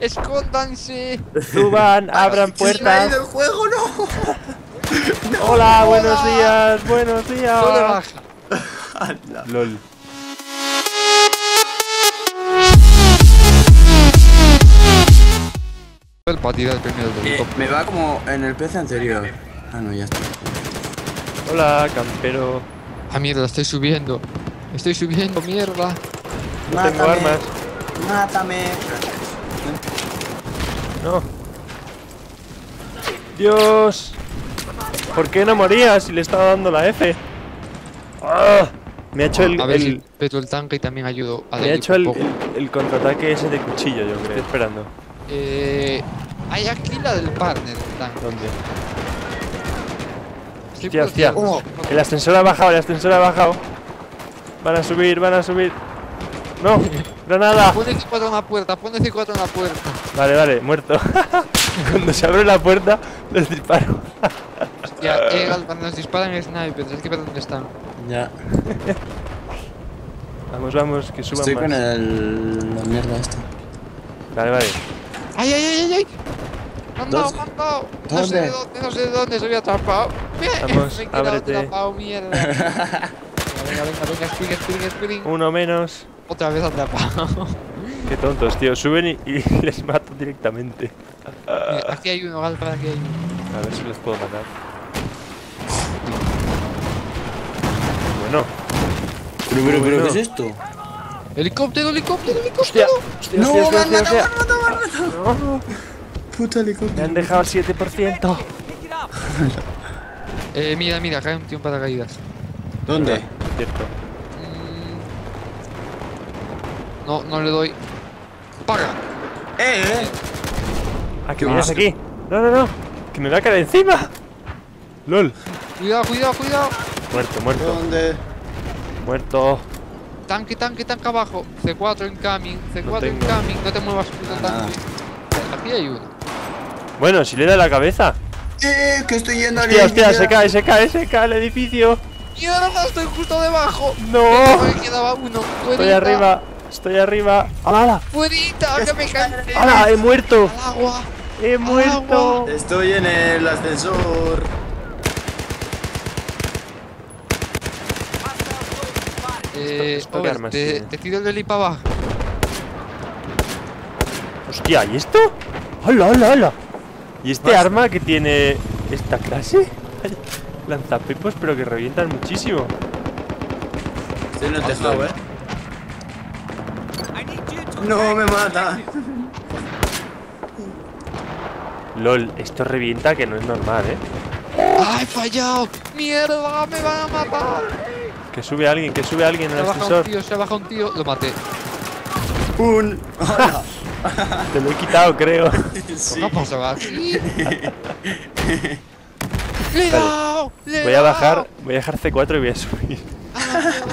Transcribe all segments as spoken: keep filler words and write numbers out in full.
¡Escóndanse! ¡Suban! ¡Abran puertas! ¡El juego, no! No, ¡hola! No, ¡buenos días! ¡Buenos días! ¡Solo baja! ¡Lol! El partido del premio del eh, me va como en el P C anterior. Ah, no, ya está. ¡Hola, campero! ¡Ah, mierda! ¡Estoy subiendo! ¡Estoy subiendo, mierda! No tengo armas. ¡Mátame! No. Dios. ¿Por qué no moría si le estaba dando la F? ¡Oh! Me ha hecho el... A ver, el, el, el tanque y también ayudo a... Me ha hecho el, el, el contraataque ese de cuchillo, yo creo. Estoy esperando. Eh... Hay aquí la del partner, el tanque. ¿Dónde? Hostia, hostia. ¿Cómo? El ascensor ha bajado, el ascensor ha bajado. Van a subir, van a subir. No, granada. Pon el C cuatro en la puerta, pon el C cuatro en la puerta. Vale, vale, muerto. Cuando se abre la puerta, les disparo. Ya, eh, cuando nos disparan snipers, es que para dónde están. Ya. Vamos, vamos, que suban. Estoy más. Estoy con el... la mierda esta. Vale, vale. ¡Ay, ay, ay, ay! ay. ¡Me han dado, me han dado! No sé de dónde, no sé de dónde, se había atrapado. Vamos, me he quedado atrapado, mierda. Venga, venga, venga, spring, spring, spring. Uno menos. Otra vez atrapado. Qué tontos, tío. Suben y, y les mato directamente. Mira, aquí hay uno, Galpa, aquí hay uno. A ver si les puedo matar. Bueno. Pero, pero, pero, ¿qué es esto? ¡Helicóptero, helicóptero, helicóptero! Hostia. Hostia, ¡no, hostia, hostia, hostia, hostia, hostia, hostia, hostia, hostia! No. Puta helicóptero. Me han dejado siete por ciento. eh, mira, mira, cae un tío en paracaídas. ¿Dónde? ¿Dónde? Cierto. No, no le doy. ¡Paga! ¡Eh, eh! ¿A qué vienes aquí? No, no, no. Que me va a caer encima. ¡Lol! Cuidado, cuidado, cuidado. Muerto, muerto. ¿Dónde? Muerto. Tanque, tanque, tanque abajo. C cuatro incoming, C cuatro incoming. No te muevas, puto tanque. Aquí hay uno. Bueno, si le da la cabeza. ¡Eh! Que estoy yendo al edificio. Hostia, hostia, se cae, se cae, se cae el edificio. ¡Mierda! Estoy justo debajo. ¡No! Me quedaba uno. Estoy arriba. Estoy arriba. ¡Ala, ala! ¡Fuerita! ¡Que me cansé! ¡Ala! ¡He muerto! ¡Al agua! ¡He muerto! Agua. Estoy en el ascensor. Eh. Esto, esto oh, armas, te, te tiro el heli para abajo. Hostia, ¿y esto? ¡Hala, hala, hala! ¿Y este Basta. arma que tiene esta clase? Lanzapepos, pero que revientan muchísimo. Estoy en el tejado, eh. No me mata. Lol, esto revienta que no es normal, eh. ¡Ay, fallado! ¡Mierda! ¡Me van a matar! Que sube alguien, que sube alguien en el ascensor. Se ha bajado un tío, se ha bajado un tío, lo maté. ¡Pum! Te lo he quitado, creo. Sí. No pasa. ¡Le he dado! Vale. Voy a bajar, voy a dejar C cuatro y voy a subir.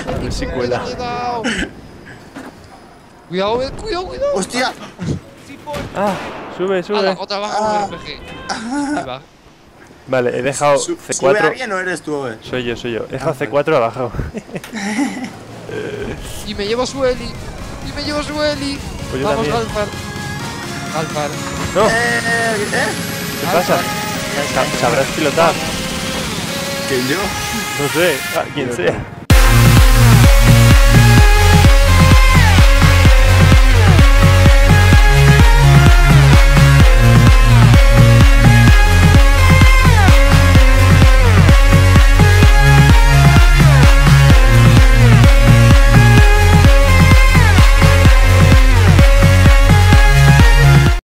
A ver si cuela. Cuidado, cuidado, cuidado. Hostia. Ah, sube, sube. Ala, otra baja ah. con el R P G. Ahí va. Vale, he dejado Su C cuatro. ¿Sube alguien o eres tú, eh? Soy yo, soy yo. He dejado ah, C cuatro vale. abajo. Y me llevo su heli. Y me llevo su heli. Pues vamos, Alfar. Alfar. No. Eh, eh, ¿Qué eh? pasa? Sabrás pilotar. ¿Quién yo? No sé, ah, quien sea.